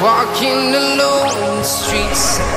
Walking alone, the streets are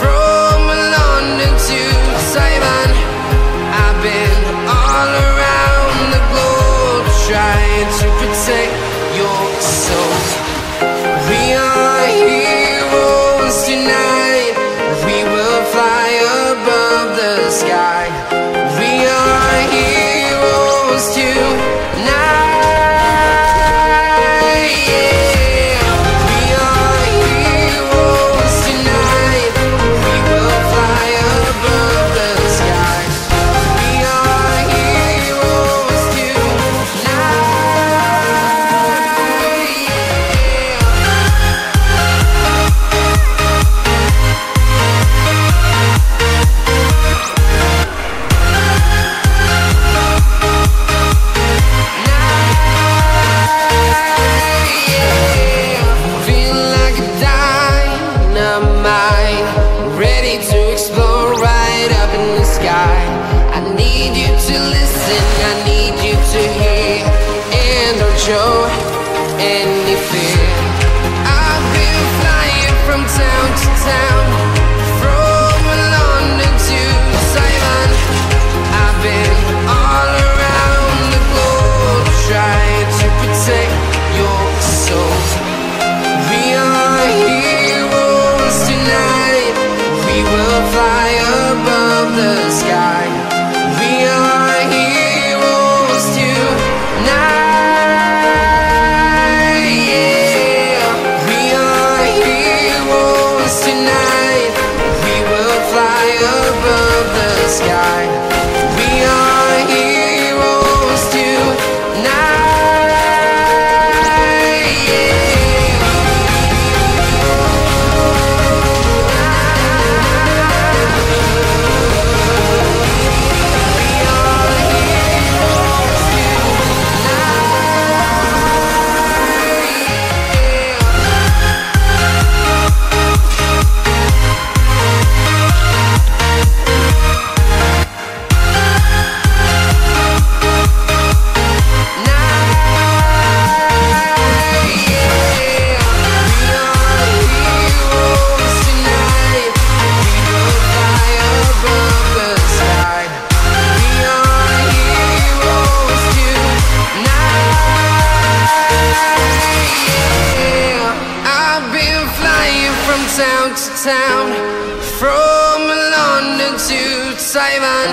from London to Taiwan. I've been all around the globe, trying to protect your soul. We are heroes tonight. We will fly above the sky. We are heroes tonight. Yeah. We are heroes tonight. We will fly above the sky. We are heroes tonight. Yeah. Town, from London to Taiwan,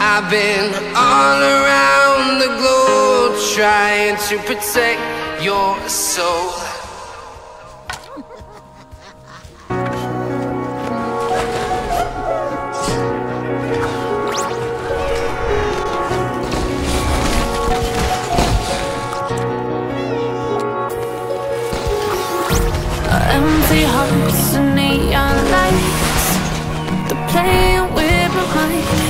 I've been all around the globe trying to protect your soul. Empty hearts and neon lights, they're playing with my mind.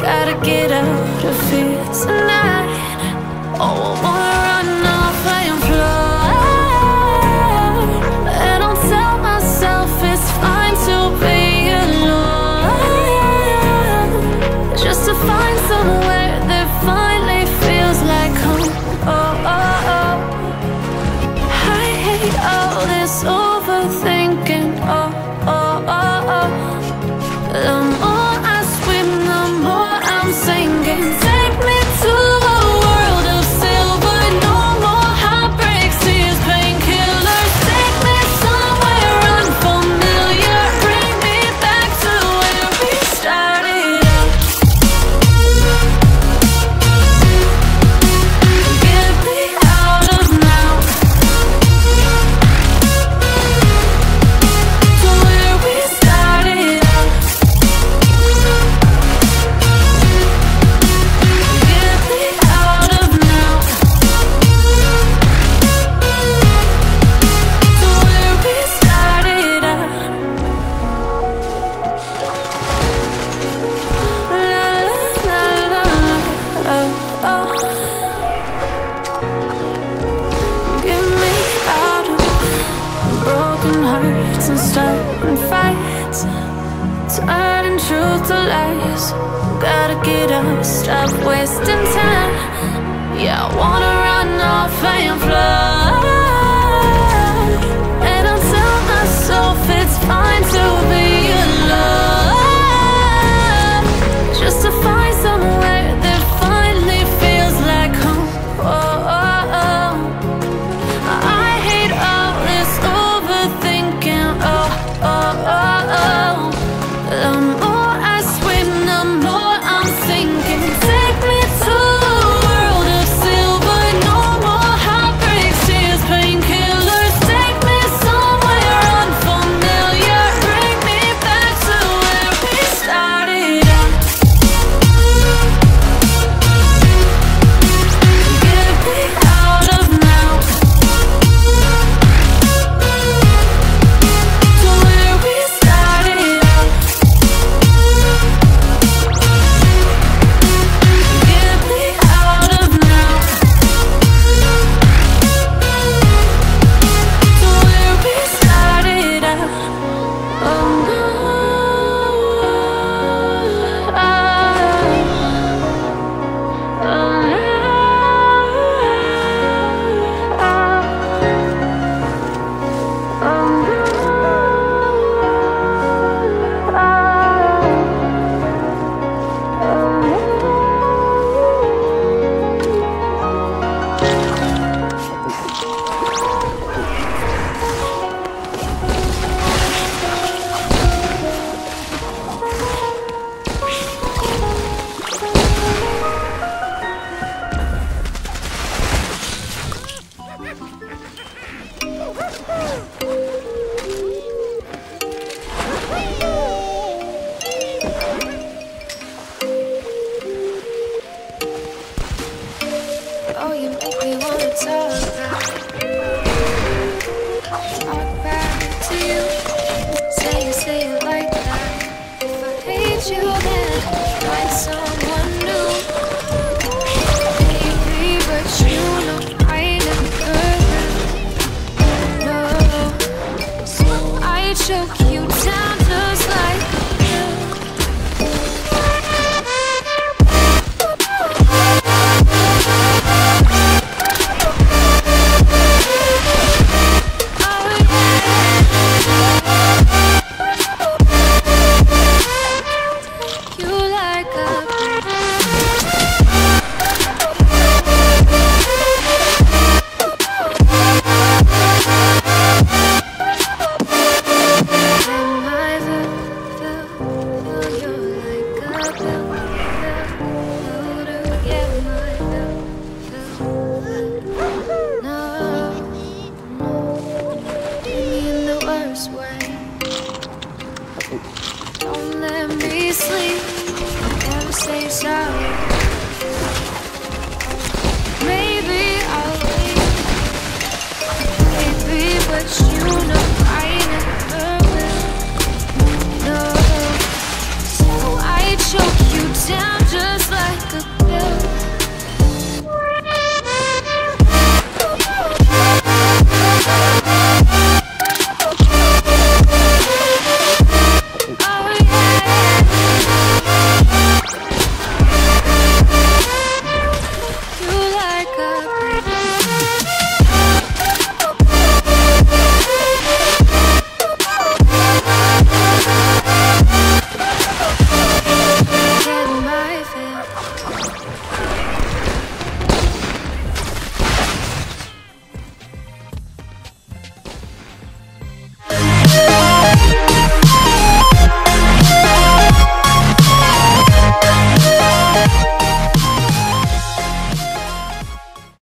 Gotta get out of here tonight. Oh, I wanna run off and fly, and I'll tell myself it's fine to be alone, just to find somewhere that finally feels like home. Oh, oh, oh. I hate all this overthinking, oh, oh, oh, oh. The more I swim, the more I'm sinking. Take me to gotta get up, stop wasting time. Yeah, I wanna run off and fly, and I'll tell myself it's fine to be in love, just to find somewhere that finally feels like home. Oh, oh, oh. I hate all this overthinking. Oh, oh, oh, oh. The more I swim, the more I'm sinking. Take me to a world of silver. No more heartbreaks, tears, painkillers. Take me somewhere unfamiliar. Bring me back to where we started out. Get me out of now, to where we started out. Get me out of now, to where we started out. Oh no, oh, you make me wanna talk back to you. Say it like that. If I hate you, then find someone new. Baby, but you know I ain't perfect. No, so I choke you down just like that. Don't let me sleep, never say sorry. Maybe I'll leave. Baby, but you know I never will. No, so I choke you down.